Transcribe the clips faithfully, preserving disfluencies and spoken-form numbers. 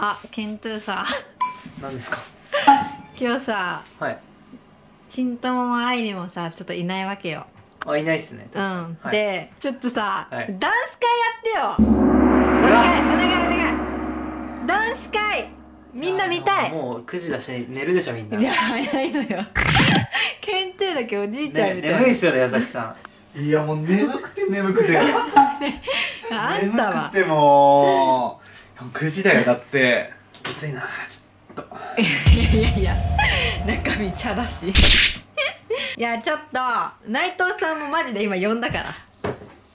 あ、ケントゥーさ、何ですか今日さ、はい、ちんともも愛理もさ、ちょっといないわけよ。あ、いないっすね。うん、はい、で、ちょっとさ、はい、ダンス会やってよ。お願い、お願い、お願い。ダンス会みんな見たい。もうくじだし、寝るでしょ、みんな。いや、早いのよケントゥーだけおじいちゃんみたいな、ね、眠いっすよね、矢崎さんいや、もう眠くて眠くてあんたは眠くてもうくじだよ、だってきついな、ちょっといやいやいや、中身茶だしいや、ちょっと内藤さんもマジで今呼んだから、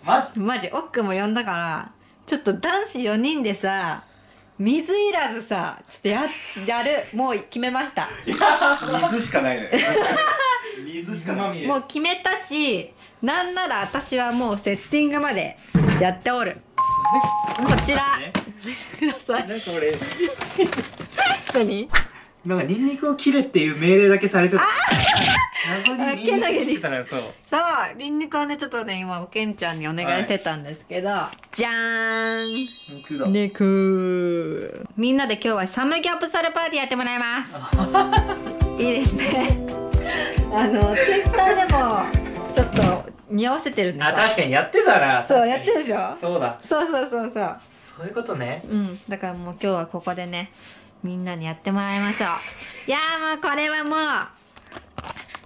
マジマジ奥も呼んだから、ちょっと男子よにんでさ、水いらずさ、ちょっと や, やる、もう決めました。いや水しかないね水しかない、もう決めたし、なんなら私はもうセッティングまでやっておるこちら、見てください。なんか俺何なんかニンニクを切れっていう命令だけされてた。謎にニンニク切ってたのよ、そう。そう、ニンニクはね、ちょっとね、今、おけんちゃんにお願いしてたんですけど、はい、じゃーん肉だ。肉。みんなで今日はサムギョプサルパーティーやってもらいます。いいですね。あの、ツイッターでも、ちょっと、似合わせてるんですよ。あ、確かにやってたな。そう、やってるでしょ。そうだ。そうそうそうそう。そういうことね。うん。だからもう今日はここでね、みんなにやってもらいましょう。いやー、もうこれはもう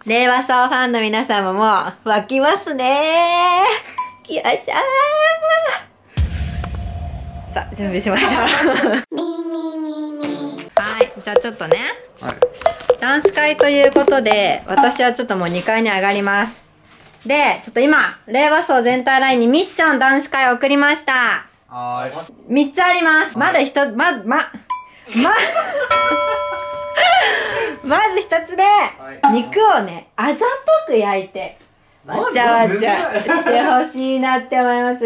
令和総ファンの皆様も沸きますねー。よいしょー。さあ、準備しましょうはい、じゃあちょっとね、はい、男子会ということで私はちょっともうにかいに上がります。で、ちょっと今令和総全体ラインにミッション男子会を送りました。はーい、みっつあります。まだひとつ、ま、まま, まず一つ目、はい、肉をね、あざとく焼いてわちゃわちゃしてほしいなって思います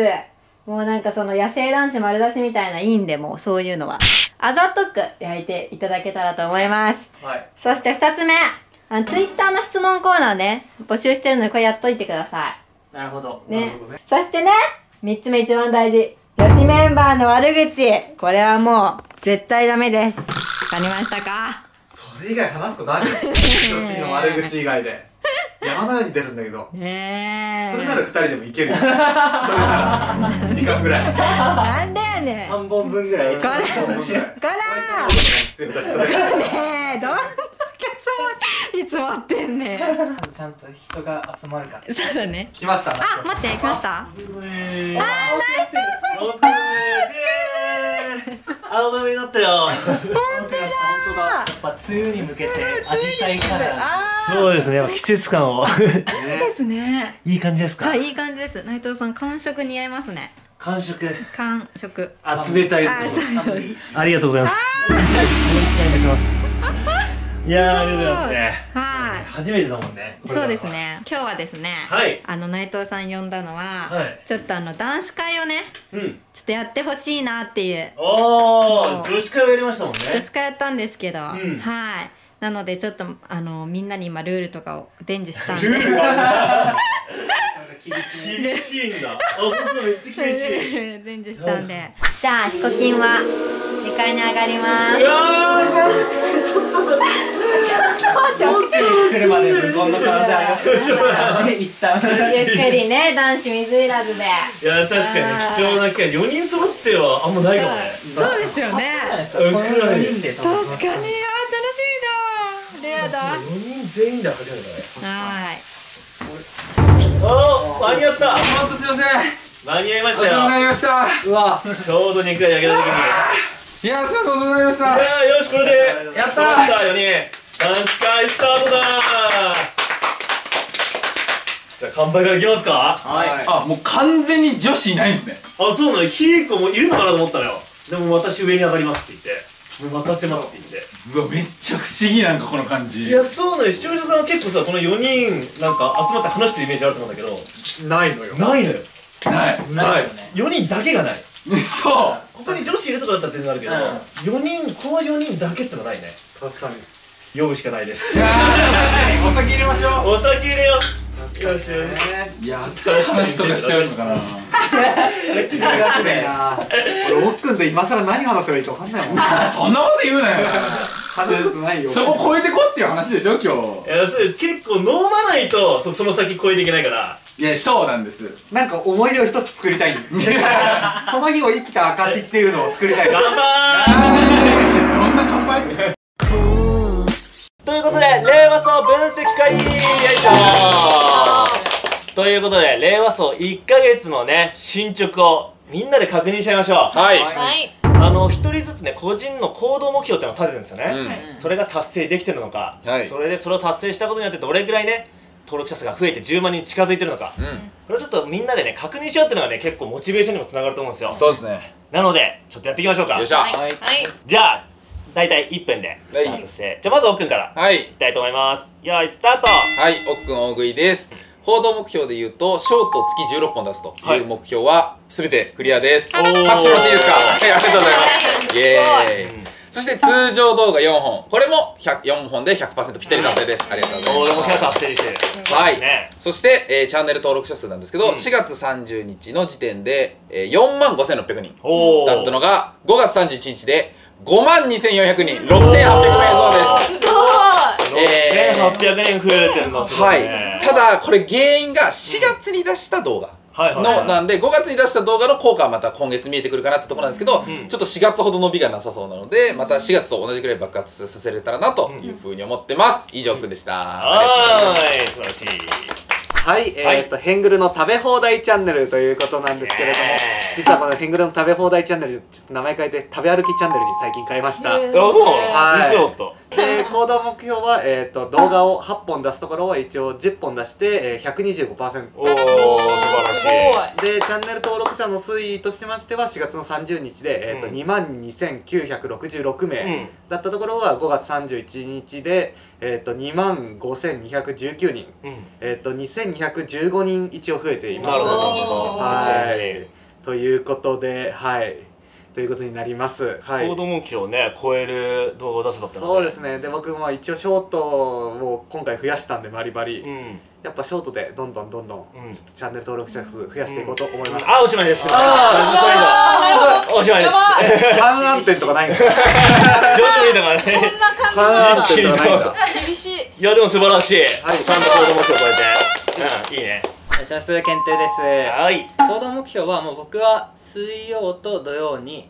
もうなんかその野生男子丸出しみたいな、いいんで、もうそういうのはあざとく焼いていただけたらと思います、はい、そして二つ目、あのツイッターの質問コーナーね、募集してるのでこれやっといてください。なるほど、ね、なるほどね。そしてね、三つ目一番大事、女子メンバーの悪口、これはもう絶対ダメです。わかりましたか？それ以外話すことある？女子の悪口以外で山のように出るんだけど、えー、それならふたりでもいけるよ。それならにじかんぐらいなんだよね、さんぼんぶんぐらい。こらこらねえ、どんだけいつもってんねん。ちゃんと人が集まるから。そうだね。来ました。あ、待って、来ました。あ、泣いた。お疲れ様です。青のになったよ。本当だ。やっぱ梅雨に向けて紫陽花から。そうですね。季節感を。いいですね。いい感じですか。いい感じです。内藤さん、寒色似合いますね。寒色。寒色。あ、冷たい。ありがとうございます。いや、ありがとうございますね。はい。初めてだもんね。そうですね。今日はですね。はい。あの内藤さん呼んだのは、ちょっとあの男子会をね。うん。ちょっとやってほしいなっていう、ああ、女子会をやりましたもんね。女子会やったんですけど、うん、はい、なのでちょっとあのみんなに今ルールとかを伝授したんでルールは厳しいんだ。あ、本当めっちゃ厳しい伝授したんで、じゃあヒコキンはにかいに上がります。いやー、ちょっと待ってちょっと待って、来るまで無言の感じありますね。ゆっくりね、男子水いらずで。いや、確かに貴重な機会、よにん揃ってはあんまないかもね。そうですよね。確かに、楽しいな。レアだ。よにん全員で初めてだね。はい。おお、間に合った。本当すいません。間に合いましたよ。間に合いました。うわ、ちょうど肉が焼けた時に。いや、すいません、お疲れ様でした。いや、よし、これでやった。よにん。男子会スタートだー。じゃあ乾杯からいきますか。はい、あ、もう完全に女子いないんですね。あ、そうなの。ヒーコもいるのかなと思ったのよ。でも私上に上がりますって言って、もう分かってますって言って、うわ、めっちゃ不思議、なんかこの感じ。いや、そうなの。視聴者さんは結構さ、このよにんなんか集まって話してるイメージあると思うんだけど、ないのよ。ないのよ。ないないよね。よにんだけがない。そう、ここに女子いるとかだったら全然あるけど、よにん、このよにんだけってのはないね。確かに酔うしかないです。いや、確かにお酒入れましょう。お酒入れよう。よしよし。いや、熱い話とかしちゃうのかな。俺おっくんと今更何話せばいいか分かんないもん。そんなこと言うなよ。話すことないよ。そこ超えてこっていう話でしょ今日。いやそれ結構飲まないとその先超えていけないから。いやそうなんです。なんか思い出を一つ作りたい。その日を生きた証っていうのを作りたい。乾杯。どんな乾杯？ということで令和荘分析会。よいしょ。ということで令和荘いっかげつのね進捗をみんなで確認しちゃいましょう。はい。あの一人ずつね個人の行動目標っていうのを立ててるんですよね。それが達成できてるのか。それでそれを達成したことによってどれぐらいね登録者数が増えてじゅうまんにん近づいてるのか。これちょっとみんなでね確認しようっていうのがね結構モチベーションにもつながると思うんですよ。そうですね。なのでちょっとやっていきましょうか。よっしゃ。はい。じゃあ。だいたいいっぷんでスタートして、はい、じゃあまずおっくんからはいいきたいと思います。よーいスタート。はいおっくん大食いです。報道目標でいうとショート月じゅうろっぽん出すという目標は全てクリアです。拍手もらっていいですか。はいありがとうございますイエーイ、うん、そして通常動画よんほんこれもよんほんで ひゃくパーセント ぴったり達成です。ありがとうございます。報道目標達成してる。はいそして、えー、チャンネル登録者数なんですけど、うん、しがつさんじゅうにちの時点で、えー、よんまんごせんろっぴゃくにんだったのがごがつさんじゅういちにちでごまんにせんよんひゃくにん、ろくせんはっぴゃく名像です。すごい。えー、ろくせんはっぴゃくにん増えてるのすごいね。はい。ただこれ原因がしがつに出した動画のなんでごがつに出した動画の効果はまた今月見えてくるかなってところなんですけど、うん、ちょっとしがつほど伸びがなさそうなのでまたしがつと同じくらい爆発させれたらなというふうに思ってます。以上くんでした。はい。素晴らしい。はい、えっと、へんぐるの食べ放題チャンネルということなんですけれども、実はこのへんぐるの食べ放題チャンネル、ちょっと名前変えて、食べ歩きチャンネルに最近変えました。あ、そうはい。で、行動目標は、えっと、動画をはっぽん出すところは一応じゅっぽん出して、ひゃくにじゅうごパーセント。おー、素晴らしい。で、チャンネル登録者の推移としましては、しがつのさんじゅうにちで、えっと、にまんにせんきゅうひゃくろくじゅうろくめいだったところは、ごがつさんじゅういちにちで、えっと、にまんごせんにひゃくじゅうきゅうにん。えっと、にせんにひゃくじゅうごにん一応増えています。なるほど。はい。ということで、はい。ということになります。はい。行動目標をね、超える動画を出すだったので。そうですね。で、僕も一応ショートを今回増やしたんで、バリバリ。うん、やっぱショートでどんどんどんどん、うん、ちょっとチャンネル登録者数増やしていこうと思います。うん、あ、おしまいです。ああ、おしまいです。観覧点とかないんですか。上手いだからね。こんな観覧点とかないんだ。厳しい。いや、でも素晴らしい。はい。ちゃんと行動目標を超えて。うん、いいね。おしゃす検定です。はい。行動目標はもう僕は水曜と土曜に、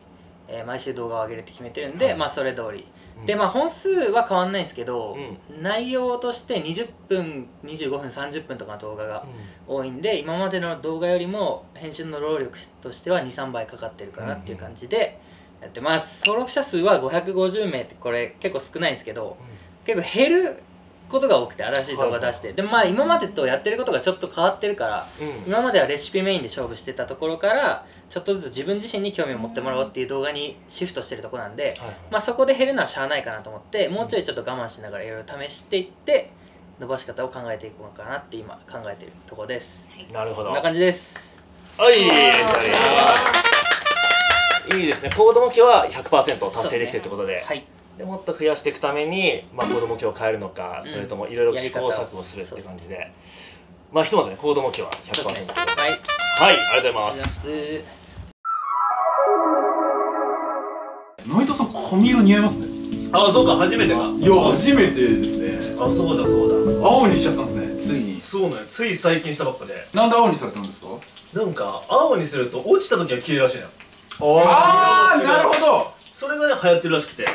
えー、毎週動画を上げるって決めてるんで、はい、まあそれ通り。うん、でまあ本数は変わんないんですけど、うん、内容としてにじゅっぷん、にじゅうごふん、さんじゅっぷんとかの動画が多いんで、うん、今までの動画よりも編集の労力としてはに、さんばいかかってるかなっていう感じでやってます。登録者数はごひゃくごじゅうめいってこれ結構少ないんですけど、うん、結構減る。ことが多くて新しい動画出して、はい、でまあ今までとやってることがちょっと変わってるから、うん、今まではレシピメインで勝負してたところからちょっとずつ自分自身に興味を持ってもらおうっていう動画にシフトしてるとこなんで、はい、まあそこで減るのはしゃあないかなと思ってもうちょいちょっと我慢しながらいろいろ試していって伸ばし方を考えていこうかなって今考えてるとこです。なるほど。こんな感じです。はいいいですね。行動目標は ひゃくパーセント 達成できてるってことで、はいでもっと増やしていくために、まあ、行動目標を変えるのか、うん、それともいろいろ試行錯誤するって感じで、まあひとまずね行動目標は ひゃくパーセント、ね、はい、はい、ありがとうございます。内藤さん髪色似合いますね。ああそうか初めてか。いや初めてですね。あそうだそうだ青にしちゃったんですねついに。そうねつい最近したばっかで。なんで青にされたんですか。なんか青にすると落ちた時は綺麗らしいな。ああなるほど。それがね流行ってるらしくて、青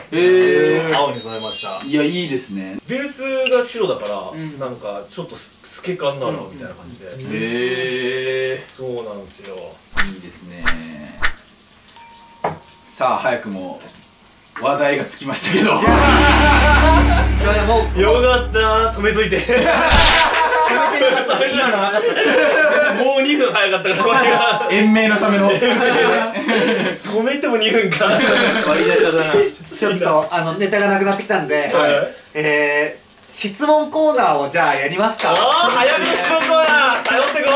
に染めました。いやいいですね。ベースが白だから、なんかちょっと透け感だなみたいな感じで。へえ。そうなんですよ。いいですね。さあ早くも話題がつきましたけど。いやもうよかった染めといて。今のなかったです。もうにふん早かったからこれが延命のための染めてもにふんかちょっとあのネタがなくなってきたんでえ質問コーナーをじゃあやりますか。おお早めの質問コーナー頼ってこ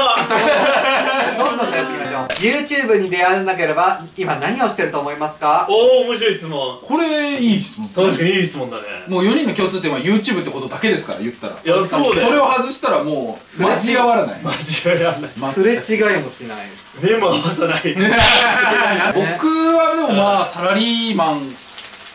うどんどん頼っていきましょう。YouTube に出会わなければ今何をしてると思いますか？おお、面白い質問。これいい質問。確かにいい質問だね。もうよにんの共通点は YouTube ってことだけですから、言ったら。いや、そうだよ。それを外したらもう間違わない。間違わない。すれ違いもしないです。目も合わさない。僕はでもまあサラリーマン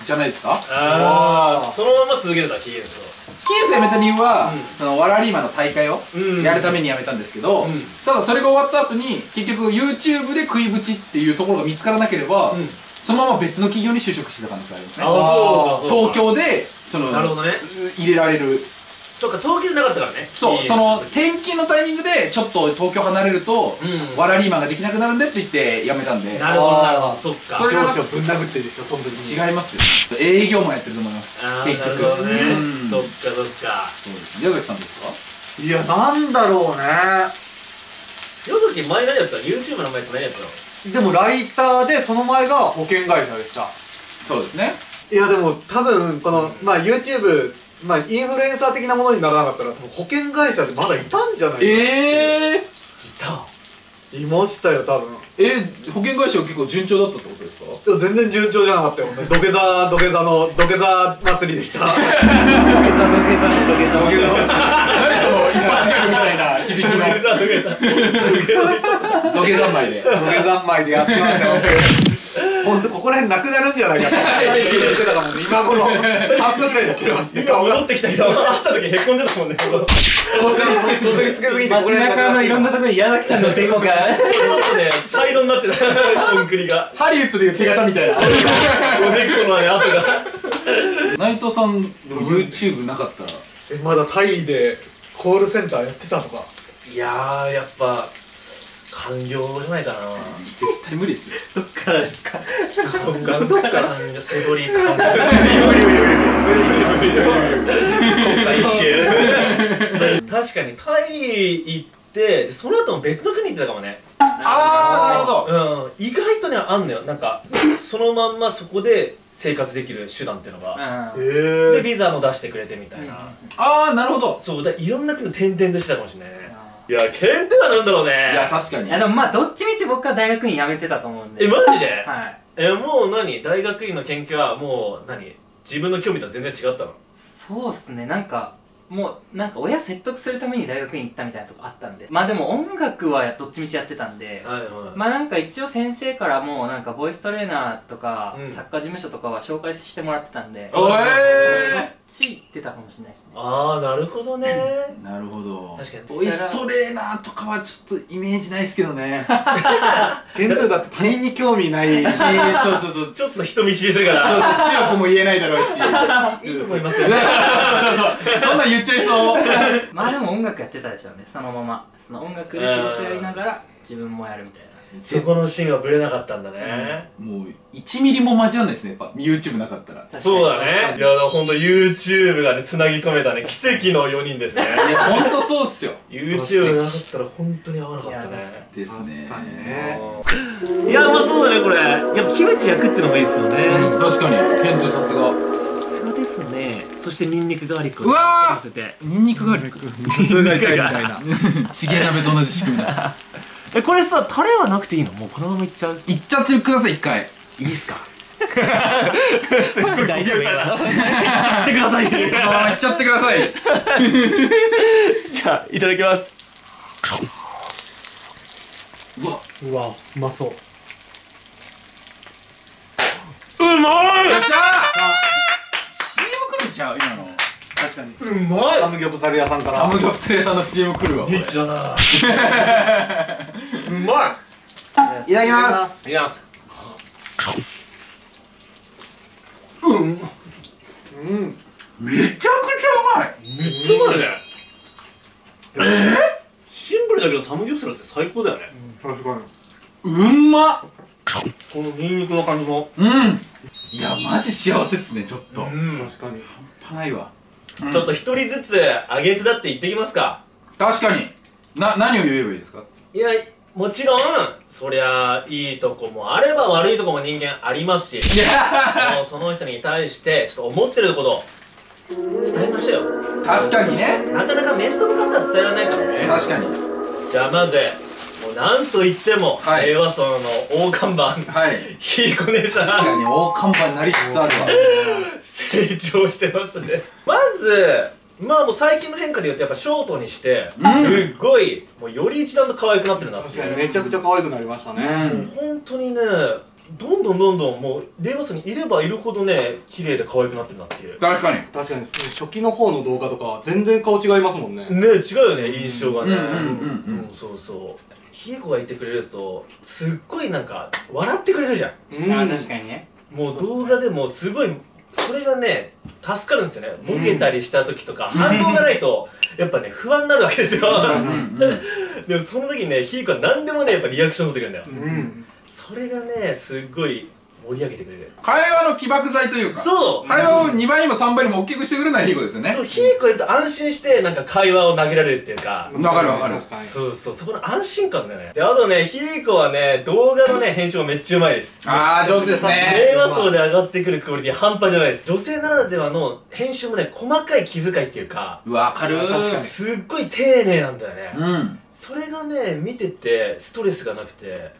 じゃないですか？ああ、そのまま続けるのは危険ですよ。金融生辞めた理由は、ワラリーマンの大会をやるために辞めたんですけど、ただそれが終わった後に結局 YouTube で食いぶちっていうところが見つからなければ、そのまま別の企業に就職してた感じがありますね。東京で入れられる。そうか、東京でなかったからね。そう、その転勤のタイミングでちょっと東京離れるとワラリーマンができなくなるんでって言って辞めたんで。なるほどなるほど、そっか。上司をぶん殴ってるでしょ、その時に。違いますよ、営業もやってると思います。ああ、なるほどね。そっかそっか。そうです。宮崎さんですか？いや、なんだろうね。宮崎前何やった？ YouTube の前って何やったの？でもライターで、その前が保険会社でした。そうですね。いやでも多分このまあ YouTube、まあ、インフルエンサー的なものにならなかったら保険会社でまだいたんじゃないかな。ええー、いたいましたよ多分。えー、保険会社は結構順調だったってことですか？いや、全然順調じゃなかったよ。土下座、土下座の土下座祭りでした。土下座、土下座の土下座祭り。何その一発ギャグみたいな響きの土下座舞で土下座舞でやってましたよ。本当ここら辺なくなるんじゃないかって今頃はんぶんぐらいやってますね。今戻ってきた人はあった時へこんでたもんね。こすりつけすぎて街中のいろんなところに矢崎さんのデコがちょっとね茶色になってた。コンクリがハリウッドでいう手形みたいなおでこの跡が。内藤さん YouTube なかったらまだタイでコールセンターやってたとか。いやー、やっぱ完了じゃないかな。絶対無理ですよ。どっからですか？どっから？どっから？セドリ。無理無理無理無理無理無理。確かにタイ行ってその後も別の国行ってたかもね。ああ、なるほど。うん、意外とねあんのよ。なんかそのまんまそこで生活できる手段っていうのが。でビザも出してくれてみたいな。ああ、なるほど。そうだ、いろんな国転々としてたかもしれないね。いや、検定はなんだろうね。いや、確かに。あの、まあ、どっちみち僕は大学院辞めてたと思うんで。え、マジで？はい。え、もう何？大学院の研究はもう何？自分の興味とは全然違ったの？そうっすね、なんか、もう、なんか親説得するために大学院行ったみたいなとこあったんで。まあでも音楽はどっちみちやってたんで、はいはい、まあなんか一応先生からもうなんかボイストレーナーとか、うん、作家事務所とかは紹介してもらってたんで、そっち行ってたかもしれないですね。ああ、なるほどね。なるほど。確かにボイストレーナーとかはちょっとイメージないですけどね。ケントだって他人に興味ないし、そうそうそう、ちょっと人見知りするから強くも言えないだろうし。いいと思いますよね。そうそうそう、そんな言っちゃいそう。まあでも音楽やってたでしょうね、そのまま。その音楽で仕事やりながら自分もやるみたいな。そこのシーンはブレなかったんだね。もういちミリも交わんないですね、やっぱ YouTube なかったら。そうだね。いや、ほんと YouTube がねつなぎ止めたね奇跡のよにんですね。いや、ほんとそうっすよ。 YouTube なかったらほんとに合わなかったね。ですね。いや、まあそうだね。これやっぱキムチ焼くってのがいいっすよね。確かに、店長さすが。ですね。そしてニンニクガーリックを乗せて。ニンニクガーリック。ニンニクガーリック。チゲ鍋と同じ仕組みだ。え、これさ、タレはなくていいの？もうこのままいっちゃう？いっちゃってください、一回。いいっすか？すごい大丈夫だ。いっちゃってください。いっちゃってください。じゃあいただきます。うわ、うわ、うまそう。うまい。よっしゃ。ちゃう今の。確かにうまい。サムギョプサル屋さんから、サムギョプサル屋さんの シーエム 来るわ。めっちゃなうまい。いただきます。いただきます。うんうん、めちゃくちゃうまい。めっちゃうまいね。ええ、シンプルだけどサムギョプサルって最高だよね。確かにうんまっ。このニンニクの感じも、うん、いやマジ幸せっすね。ちょっと確かに半端ないわ。ちょっと一人ずつあげずだって言ってきますか。確かに。な、何を言えばいいですか？いや、もちろんそりゃいいとこもあれば悪いとこも人間ありますし、その人に対してちょっと思ってることを伝えましょうよ。確かにね、なかなか面と向かっては伝えられないからね。確かに。じゃあまずなんといっても令和荘の大看板ひいこ姉さん、確かに大看板になりつつあるわ。成長してますね。まずまあもう最近の変化でいうとやっぱショートにしてすごいもうより一段と可愛くなってるなって。確かにめちゃくちゃ可愛くなりましたね。本当にね、どんどんどんどんもう令和荘にいればいるほどね綺麗で可愛くなってるなっていう。確かに確かに初期の方の動画とか全然顔違いますもんね。ね、違うよね、印象がね。うん、そうそう、ひいこがいてくれるとすっごいなんか笑ってくれるじゃん。あ、確かにね。もう動画でもすごいそれがね助かるんですよね。ボケたりした時とか反応がないとやっぱね不安になるわけですよ。でもその時にねひいこは何でもねやっぱリアクション取ってくるんだよ。それがねすっごい盛り上げてくれる。会話の起爆剤というか、そう、会話をにばいにもさんばいにも大きくしてくれないひいこですよね。そう、ひいこいると安心してなんか会話を投げられるっていうか。分かる分かる。そうそう、そこの安心感だよね。であとねひいこはね動画のね編集がめっちゃうまいです。ああ、上手ですね。令和荘で上がってくるクオリティ半端じゃないです。女性ならではの編集もね細かい気遣いっていうか。わかる。すっごい丁寧なんだよね。うん、それがね見ててストレスがなくて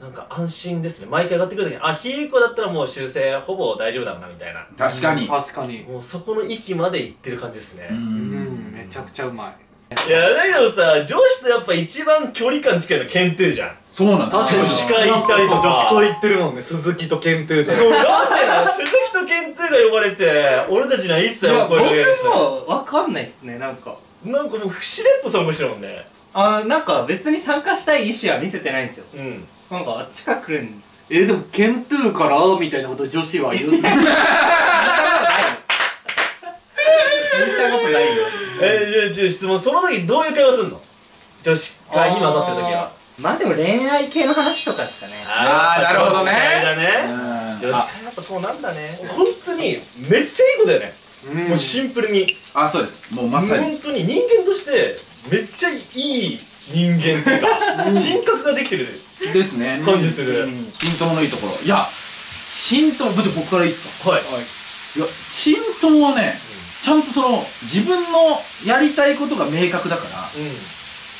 なんか安心ですね。毎回上がってくるときに、あ、ひいこだったらもう修正ほぼ大丈夫だなみたいな。確かに確かに、もうそこの域までいってる感じですね。うん、めちゃくちゃうまい。いやだけどさ、女子とやっぱ一番距離感近いのはケントゥじゃん。そうなんですよ。女子会行ったりとか。女子会行ってるもんね、鈴木とケントゥで。そうなんだよ、鈴木とケントゥが呼ばれて俺たちには一切お声かけないし。僕も分かんないっすね。なんかなんかもうしれっと参加してるもんね。あ、なんか別に参加したい意思は見せてないんですよ。うん、なんかあっちから来るん。え、でもケントゥーからみたいなこと女子は言う。聞いたことないよ。え、じゃあ質問、その時どういう会話するの？女子会に混ざってる時は。まあでも恋愛系の話とかですかね。ああ、なるほどね。女子会やっぱそうなんだね。本当にめっちゃいい子だよね。もうシンプルに。あ、そうです。もうまさに。本当に人間としてめっちゃいい人間っていうか人格ができてる。ですね。感じする。浸透のいいところ。いや、浸透、部長僕からいいですか？はい。いや、浸透はね、ちゃんとその、自分のやりたいことが明確だから、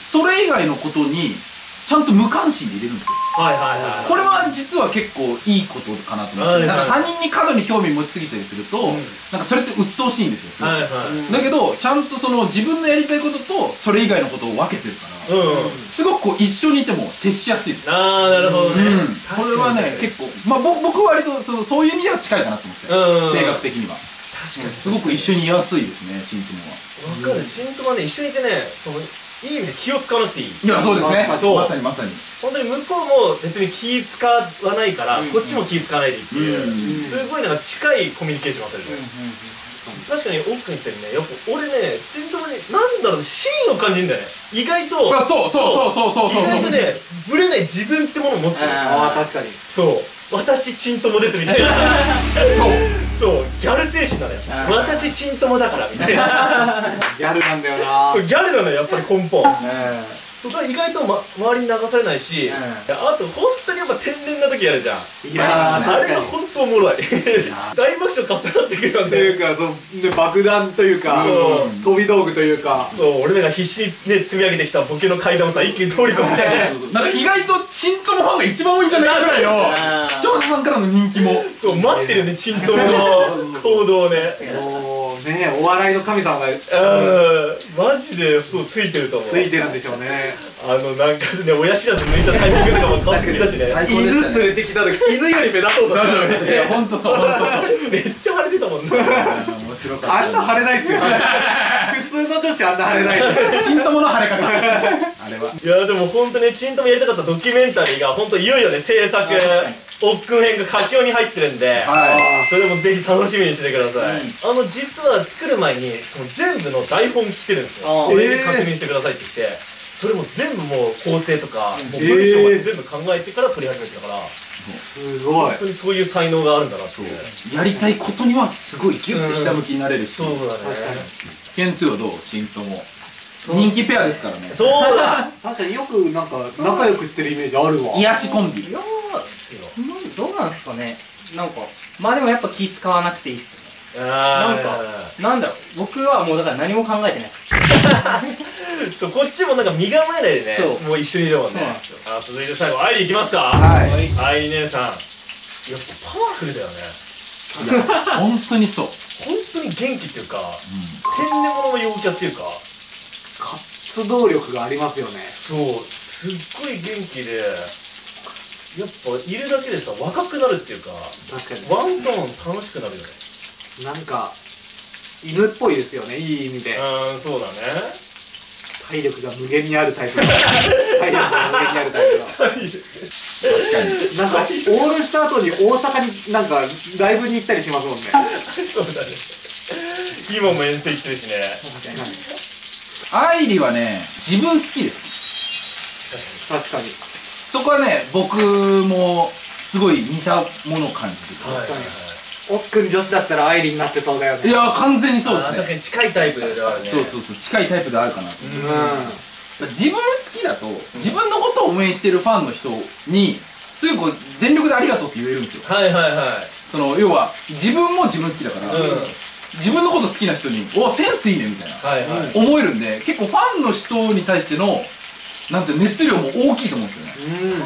それ以外のことに、ちゃんと無関心で入れるんですよ。はいはいはい。これは実は結構いいことかなと思って。なんか他人に過度に興味持ちすぎたりすると、なんかそれって鬱陶しいんですよ。はいはい。だけど、ちゃんとその、自分のやりたいことと、それ以外のことを分けてるから、うん、すごくこう一緒にいても接しやすいです。ああ、なるほどね。これはね結構まあ僕は割とそのそういう意味では近いかなと思って、性格的には確かにすごく一緒にいやすいですね。チントモは分かる。チントモはね一緒にいてね、そのいい意味で気を使わなくていい。いや、そうですね。まさにまさに本当に向こうも別に気使わないからこっちも気使わないでいいっていう、すごいなんか近いコミュニケーションがあったりね。確かに奥君言ったよね。やっぱ俺ね、ちんともになんだろう、芯を感じるんだよね。意外とそうそうそうそうそうそう、意外とねブレない自分ってものを持ってる。ああ、確かにそう、私ちんともですみたいな。そうそう、ギャル精神なのよ。私ちんともだからみたいな。ギャルなんだよな。そう、ギャルなのよ、やっぱり根本。そこは意外と周りに流されないし、あと本当にやっぱ天然な時あるじゃん。いや、あれが本当おもろい。大爆笑重なってくるよね。というか、そうで爆弾というか飛び道具というか、そう俺らが必死にね積み上げてきたボケの階段をさ一気に通り越して、なんか意外とチントモファンが一番多いんじゃないかぐらいの視聴者さんからの人気も。そう、待ってるね、チントモの行動ね。ね、お笑いの神様が、うん、マジでそうついてると思う。ついてるんでしょうね。あのなんかね、親知らず抜いたタイミングとかも変わってきたしね。犬連れてきた時、犬より目立とうとしたんだよね。本当そう、本当そう。めっちゃ腫れてたもんね。面白かった。あんな腫れないっすよ。普通の女子あんな腫れない。チントモの腫れ方。あれは。いやでも本当ね、チントモやりたかったドキュメンタリーが本当いよいよね制作。おっくん編が佳境に入ってるんで、それもぜひ楽しみにしてください。あの実は作る前に全部の台本来てるんですよ。これで確認してくださいって言って、それも全部もう構成とか文章を全部考えてから撮り始めてたから、すごい本当にそういう才能があるんだなって。やりたいことにはすごいギュッてひたむきになれるし。そうだね。ケントゥはどう？チントモ人気ペアですからね。そうだ。確かによくなんか仲良くしてるイメージあるわ。癒しコンビ。どうなんですかね。なんかまあでもやっぱ気使わなくていいっすね。なんかなんだろう、僕はもうだから何も考えてないですそう、こっちもなんか身構えないでね、もう一緒にいるもんね。あ、続いて最後アイリーいきますか。はいアイリー姉さん、やっぱパワフルだよね。本当にそう、本当に元気っていうか天然物の陽キャっていうか活動力がありますよね。そう、すっごい元気で、やっぱいるだけでさ若くなるっていうか、ワントーン楽しくなるよね。なんか犬っぽいですよね、いい意味で。うん、そうだね。体力が無限にあるタイプの体力が無限にあるタイプの確かになんかオールスタートに大阪になんかライブに行ったりしますもんねそうだね、今も遠征行ってるしね。愛理はね、自分好きです。確かにそこはね、僕もすごい似たものを感じて。確かにおっくん女子だったらアイリーになってそうだよね。いや完全にそうですね。確かに近いタイプではあるね。そうそうそう、近いタイプであるかなと。うん、自分好きだと、自分のことを応援してるファンの人にすぐこう全力でありがとうって言えるんですよ。はいはいはい。その要は自分も自分好きだから、うん、自分のこと好きな人におセンスいいねみたいな、はい、はい、思えるんで、結構ファンの人に対してのなんて熱量も大きいと思うんで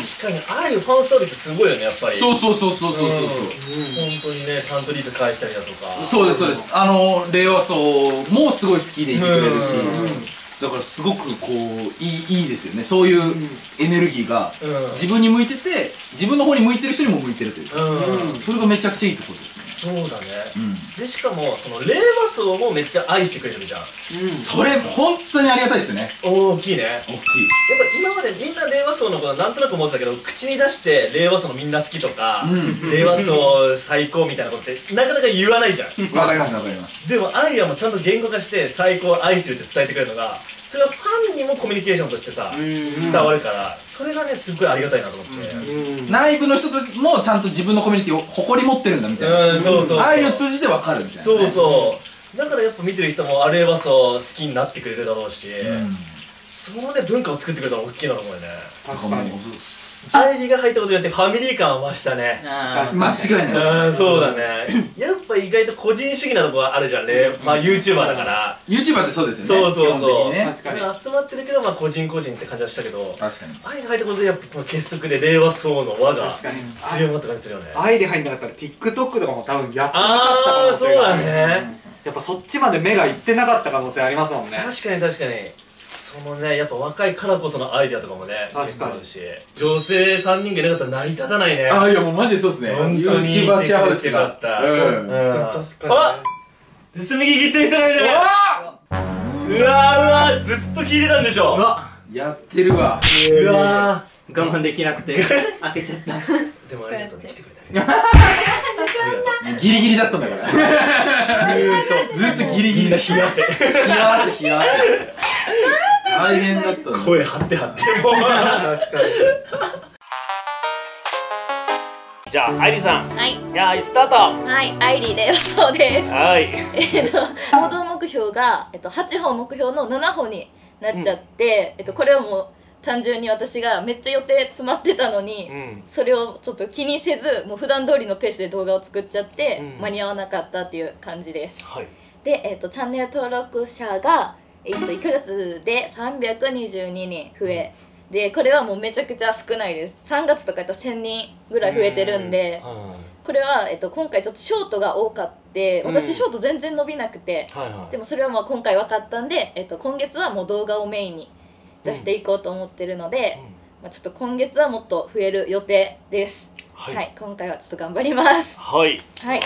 すよね。確かに、ああいうファンサービスすごいよね、やっぱり。そうそうそうそうそうそう、本当にね、ちゃんとリード返したりだとか。そうですそうです、あの令和層もすごい好きでいてくれるし、だからすごくこういいいいですよね。そういうエネルギーが自分に向いてて、自分の方に向いてる人にも向いてるというか、それがめちゃくちゃいいところですね。そうだね。でしかもその令和層もめっちゃ愛してくれてるじゃん。それ本当にありがたいですね。大きいね、大きい。やっぱ今までみんな令和層のことはなんとなく思ってたけど、口に出して令和層のみんな好きとか令和層最高みたいなことってなかなか言わないじゃん。わかりますわかります。でもアイリーもちゃんと言語化して最高愛してるって伝えてくれるのが、それはファンにもコミュニケーションとしてさ伝わるから、それがねすごいありがたいなと思って。内部の人もちゃんと自分のコミュニティを誇り持ってるんだみたいな、あれを通じて分かるみたいな。そうそう、だからやっぱ見てる人もあれはそう好きになってくれるだろうし、そのね文化を作ってくれたら大きいなと思うよね。確かにアイリーが入ったことによってファミリー感は増したね。間違いないです。そうだね、やっぱ意外と個人主義なとこがあるじゃんね。まあ YouTuber だから YouTuber ってそうですよね。そうそうそう、集まってるけどまあ個人個人って感じはしたけど、確かにアイリーが入ったことでやっぱ結束で令和層の輪が強まった感じするよね。アイリー入んなかったら TikTok とかも多分やってなかった可能性がある。そうだね、やっぱそっちまで目がいってなかった可能性ありますもんね。確かに確かに。そのね、やっぱ若いからこそのアイデアとかもね、確かにあるし、女性さんにんがいなかったら成り立たないね。ああ、いやもうマジでそうですね。本当に一番幸せだった。うん。確かに。あ、盗み聞きしてる人がいる。うわー、うわー、ずっと聞いてたんでしょ。うわ、やってるわ。うわー、我慢できなくて開けちゃった。でもありがとうね、来てくれた。ギリギリだったんだから。ずっとずっとギリギリだ。冷やせ冷やせ冷やせ。大変だった、ね、声張って張ってもう確かにじゃあ、アイリーさん、はい、いやー、スタート。はい、アイリー令和層です。はいえっと、行動目標が、えっと、はっぽん目標のななほんになっちゃって、うん、えっと、これはもう単純に私がめっちゃ予定詰まってたのに、うん、それをちょっと気にせずもう普段通りのペースで動画を作っちゃって、うん、間に合わなかったっていう感じです。はいで、えっと、チャンネル登録者がえっといっかげつでさんびゃくにじゅうににん増えで、これはもうめちゃくちゃ少ないです。さんがつとかやったらせんにんぐらい増えてるんで、これは、えっと、今回ちょっとショートが多かって、うん、私ショート全然伸びなくて、はいはい、でもそれはまあ今回分かったんで、えっと、今月はもう動画をメインに出していこうと思ってるので、うんうん、まあちょっと今月はもっと増える予定です。はい、はい、今回はちょっと頑張ります。はい、はい、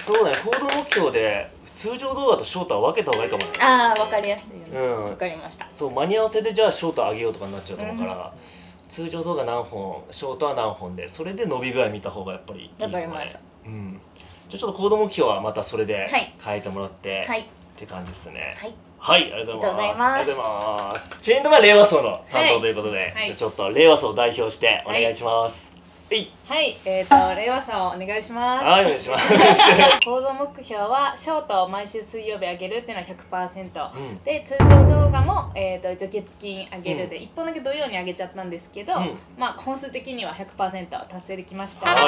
そうだね、行動目標で通常動画とショートは分けた方がいいかもね。ああ、分かりやすいよね。うん、分かりました。そう、間に合わせでじゃあショート上げようとかになっちゃうと思うから、うん、通常動画何本ショートは何本で、それで伸び具合見た方がやっぱりいいかもね。分かりました。うん、じゃあちょっと行動目標はまたそれで変えてもらって、はい、って感じですね。はい、はい、ありがとうございます。ありがとうございます。チェーンドマン令和層の担当ということで、はい、じゃあちょっと令和層を代表してお願いします。はいはい、えっと、令和さんお願いします。はい、お願いします。行動目標はショートを毎週水曜日上げるっていうのは ひゃくパーセント、うん、で、通常動画も、えっと、一応月金上げるで、うん、いっぽんだけ土曜に上げちゃったんですけど、うん、まあ、本数的には ひゃくパーセント 達成できました。で、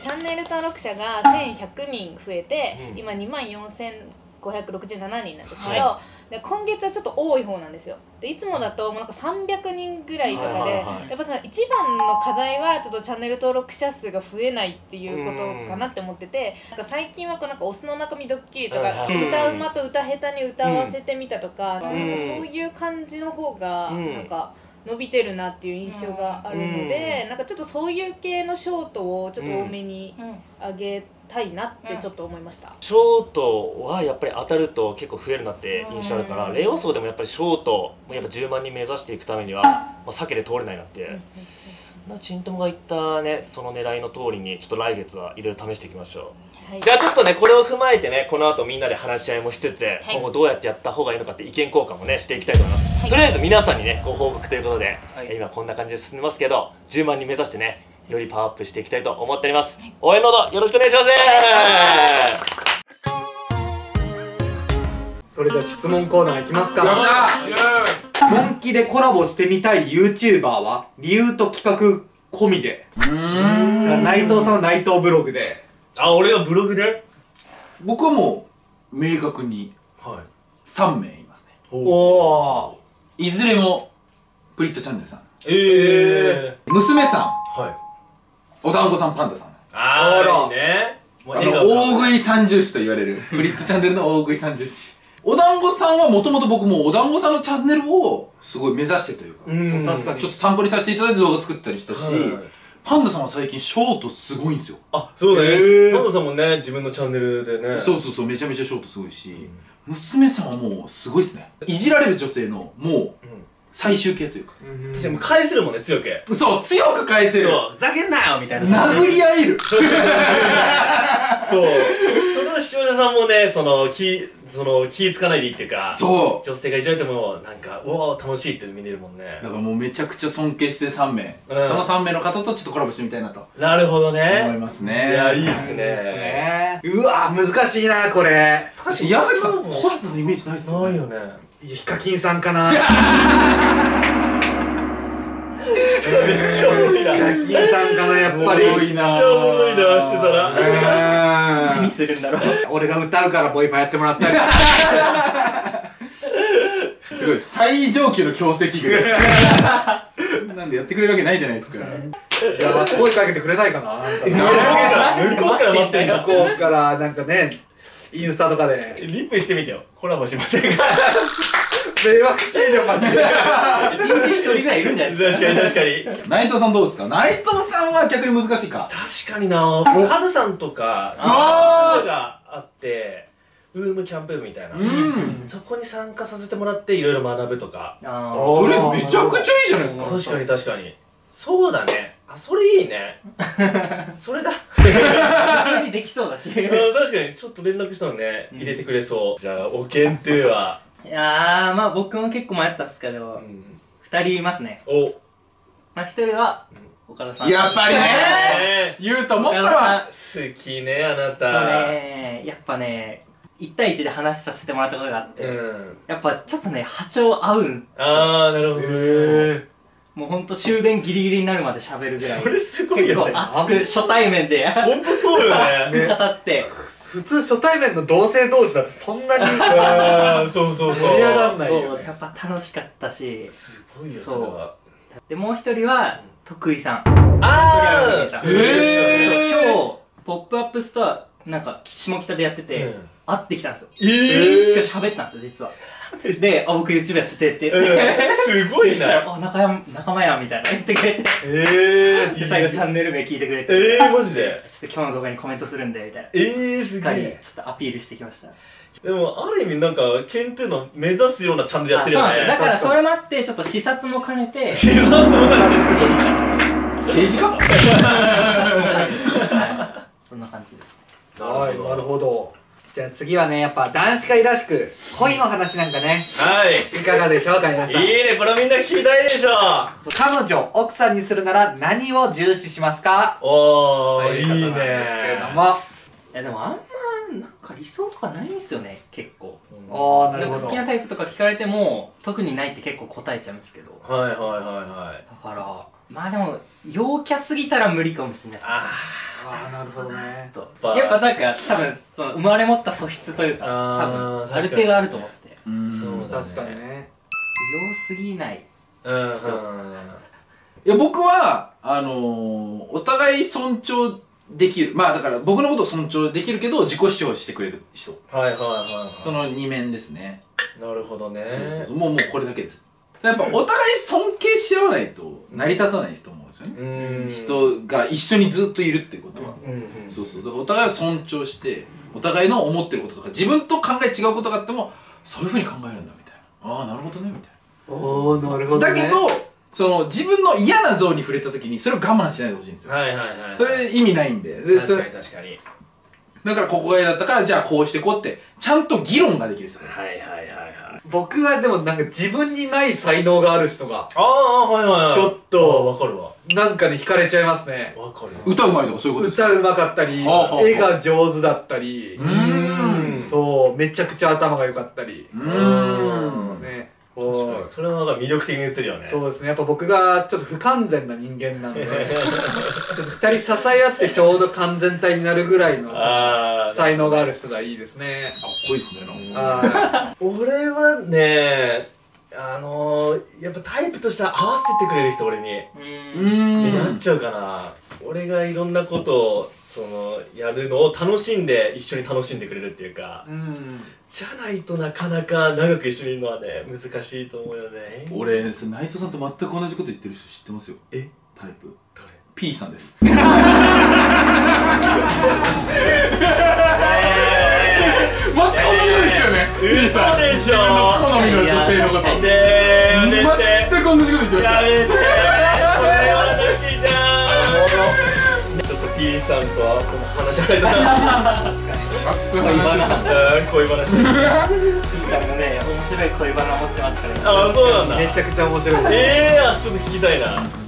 チャンネル登録者がせんひゃくにん増えて、うん、今にまんよんせんごひゃくろくじゅうななにんなんですけど、はい、で今月はちょっと多い方なんですよ。でいつもだともうなんかさんびゃくにんぐらいとかで、やっぱその一番の課題はちょっとチャンネル登録者数が増えないっていうことかなって思ってて、なんか最近はこうなんかオスの中身ドッキリとか、歌うまと歌下手に歌わせてみたとか、なんかそういう感じの方がなんか伸びてるなっていう印象があるので、なんかちょっとそういう系のショートをちょっと多めに上げて。たいなってちょっと思いました。ショートはやっぱり当たると結構増えるなって印象あるから、令和層でもやっぱりショートやっぱじゅうまんにん目指していくためには、まあ、避けて通れないなってちんともが言ったね、その狙いの通りにちょっと来月はいろいろ試していきましょう、はい、じゃあちょっとねこれを踏まえてね、この後みんなで話し合いもしつつ、はい、今後どうやってやった方がいいのかって意見交換もねしていきたいと思います、はい、とりあえず皆さんにねご報告ということで、はい、今こんな感じで進んでますけどじゅうまんにん目指してねよりパワーアップしていきたいと思っております。応援のほどよろしくお願いします。それじゃあ質問コーナーいきますか。よっしゃ。本気でコラボしてみたい ユーチューバー は理由と企画込みで。内藤さんは内藤ブログで。あ、俺はブログで。僕はもう明確にさんめいいますね。おお。いずれもプリットチャンネルさん。ええ。娘さん。はい、お団子さんパンダさん、あらね、大食い三重師と言われるブリットチャンネルの大食い三重師、お団子さんはもともと僕もお団子さんのチャンネルをすごい目指してというか、確かにちょっと参考にさせていただいて動画作ったりしたし、パンダさんは最近ショートすごいんですよ。あ、そうね、パンダさんもね自分のチャンネルでね、そうそうそう、めちゃめちゃショートすごいし、娘さんはもうすごいですね、いじられる女性のもう最終形というか、確かに返せるもんね、強く、そう、強く返せる、そう、ふざけんなよみたいな、殴り合える、そう、それは視聴者さんもね、その気その気ぃつかないでいいっていうか、そう、女性がいじられてもなんかうわ楽しいって見れるもんね。だからもうめちゃくちゃ尊敬してさんめい、そのさんめいの方とちょっとコラボしてみたいなと。なるほどね、思いますね。いや、いいですね。うわ難しいなこれ。確かに矢崎さんコラボのイメージないですよね。ないよね。ヒカキンさんかな。ヒカキンさんかな、やっぱり。めっちゃおもろいな、してたら。何するんだろう。俺が歌うからボイパやってもらったり。すごい、最上級の強敵ぐらい。そんなんでやってくれるわけないじゃないですか。いや、声かけてくれないかな。向こうから待ってる。向こうからなんかね。インスタとかでリップしてみてよ、コラボしませんか。迷惑系じゃんマジで。一日一人ぐらいいるんじゃないですか。確かに確かに。内藤さんどうですか。内藤さんは逆に難しいか。確かにな。カズさんとかそういうのがあってウームキャンプ部みたいな、そこに参加させてもらっていろいろ学ぶとか。それめちゃくちゃいいじゃないですか。確かに確かに。そうだね。あ、それいいね。それだ。普通にできそうだし。確かに、ちょっと連絡したのね、入れてくれそう。じゃあ、おけんというは。いやー、まあ僕も結構迷ったっすけど、ふたりいますね。お。まあひとりは、岡田さん。やっぱりね言うと思ったわ。好きね、あなた。やっぱね、いちたいいちで話させてもらったことがあって、やっぱちょっとね、波長合うん。あー、なるほどね。もうほんと終電ギリギリになるまで喋るぐらい、それすごいよね。結構熱く初対面でほんとそうよね、熱く語って。普通初対面の同性同士だとそんなにそうそうそう盛り上がんないよね。やっぱ楽しかったし、すごいよそれは。でもう一人は徳井さん。ああ、へえ。今日「ポップアップストア」なんか下北でやってて会ってきたんですよ。ええ、今日喋ったんですよ実は。で、あ、僕 ユーチューブ やっててって言って、すごいな。あ、仲間やみたいな言ってくれて、ええ、最後チャンネル名聞いてくれて、ええ、マジでちょっと今日の動画にコメントするんでみたいな、ええ、すげえ、ちょっとアピールしてきました。でもある意味なんかケントゥの目指すようなチャンネルやってるよね。だからそれもあってちょっと視察も兼ねて、視察も兼ねて政治家？そんな感じですね。なるほど。じゃあ次はね、やっぱ男子会らしく恋の話なんかね、はいいかがでしょうか皆さん。いいね、これみんな聞きたいでしょ。彼女奥さんにするなら何を重視しますか。おー、いいね。いやでもあんまなんか理想とかないんですよね、結構。ああ、なるほど。好きなタイプとか聞かれても特にないって結構答えちゃうんですけど、はいはいはいはい。だからまあでも陽キャすぎたら無理かもしれないです。ああ、なるほどね。やっぱなんか多分その生まれ持った素質というか、多分ある程度あると思ってて。そうだね、確かにね。ちょっと陽すぎない人。いや僕はあのお互い尊重できる、まあだから僕のことを尊重できるけど自己主張してくれる人。はいはいはい。その二面ですね。なるほどね。もうもうこれだけです。やっぱお互い尊敬し合わないと成り立たないと思うんですよね。人が一緒にずっといるっていうことは。そうそう。だからお互いを尊重して、お互いの思ってることとか、自分と考え違うことがあっても、そういうふうに考えるんだみたいな。ああ、なるほどねみたいな。おー、なるほどね。だけど、その自分の嫌なゾーンに触れた時に、それを我慢しないでほしいんですよ。はいはいはい。それ意味ないんで。確かに確かに。だからここが嫌だったから、じゃあこうしてこうって、ちゃんと議論ができる人です。はいはいはい。僕はでもなんか自分にない才能がある人が、ああはいはいはい、ちょっとわかるわ。なんかね惹かれちゃいますね。わかる。歌うまいとかそういうことですか。歌うまかったり、絵が上手だったり、そうめちゃくちゃ頭が良かったり、ね、それはなんか魅力的に映るよね。そうですね。やっぱ僕がちょっと不完全な人間なので、二人支え合ってちょうど完全体になるぐらいの才能がある人がいいですね。かっこいいですね。俺はね、あのー、やっぱタイプとしては合わせてくれる人、俺にうんなっちゃうかな。俺がいろんなことをそのやるのを楽しんで、一緒に楽しんでくれるっていうか、うんじゃないとなかなか長く一緒にいるのはね難しいと思うよね。俺それ内藤さんと全く同じこと言ってる人知ってますよ。え、タイプ誰？ P さんです。全く同じですよね。嘘でしょ。好みの女性の方全く同じこと言ってました。やめて、これは私じゃん。ちょっと P さんとはこの話し合いだな。確かに熱く話、恋話。 P さんがね面白い恋バナ持ってますから。ああそうなんだ。めちゃくちゃ面白い。ええ、ちょっと聞きたいな。